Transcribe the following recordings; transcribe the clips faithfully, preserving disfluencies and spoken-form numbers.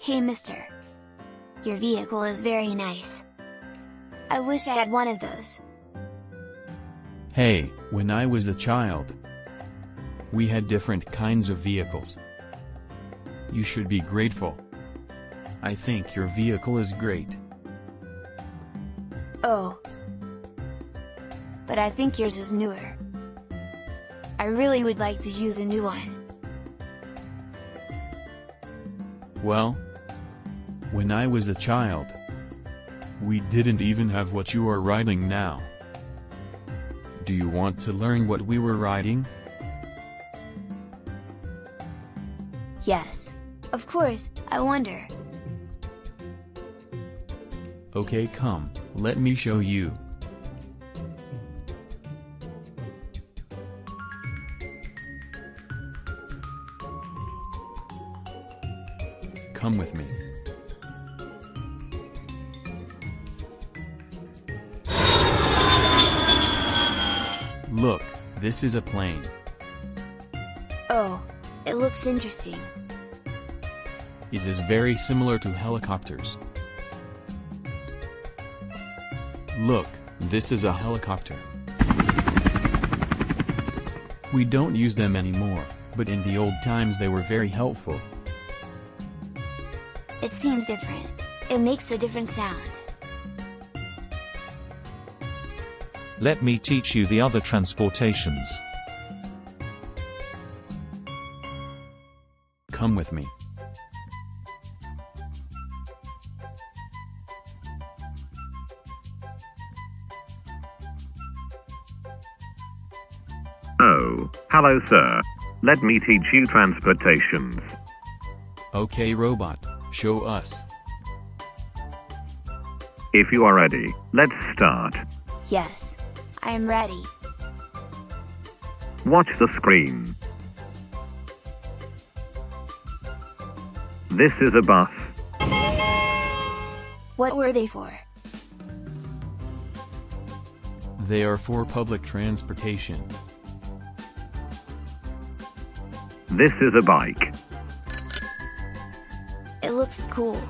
Hey mister! Your vehicle is very nice. I wish I had one of those. Hey, when I was a child, we had different kinds of vehicles. You should be grateful. I think your vehicle is great. Oh. But I think yours is newer. I really would like to use a new one. Well, when I was a child, we didn't even have what you are riding now. Do you want to learn what we were riding? Yes, of course, I wonder. Okay, come, let me show you. Come with me. Look, this is a plane. Oh, it looks interesting. It is very similar to helicopters. Look, this is a helicopter. We don't use them anymore, but in the old times they were very helpful. It seems different. It makes a different sound. Let me teach you the other transportations. Come with me. Oh, hello sir. Let me teach you transportations. Okay robot. Show us. If you are ready, let's start. Yes, I am ready. Watch the screen. This is a bus. What were they for? They are for public transportation. This is a bike. It looks cool.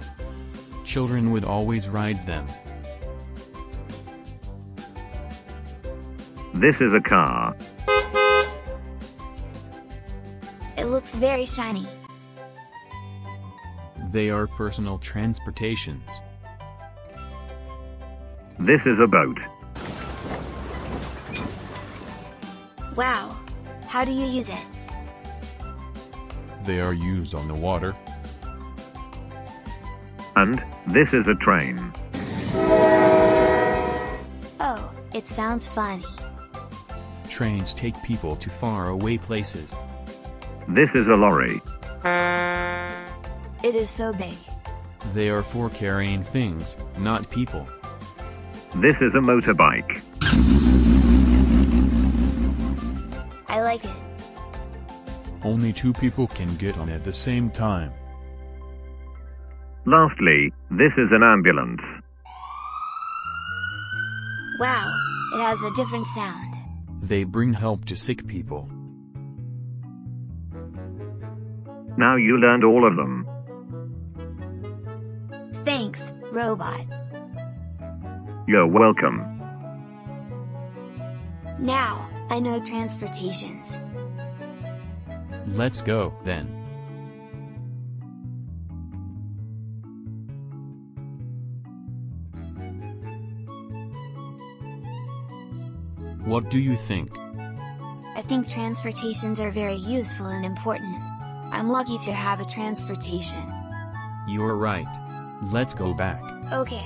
Children would always ride them. This is a car. It looks very shiny. They are personal transportations. This is a boat. Wow! How do you use it? They are used on the water. And this is a train. Oh, it sounds funny. Trains take people to faraway places. This is a lorry. It is so big. They are for carrying things, not people. This is a motorbike. I like it. Only two people can get on at the same time. Lastly, this is an ambulance. Wow, it has a different sound. They bring help to sick people. Now you learned all of them. Thanks, robot. You're welcome. Now, I know transportations. Let's go, then. What do you think? I think transportations are very useful and important. I'm lucky to have a transportation. You're right. Let's go back. Okay.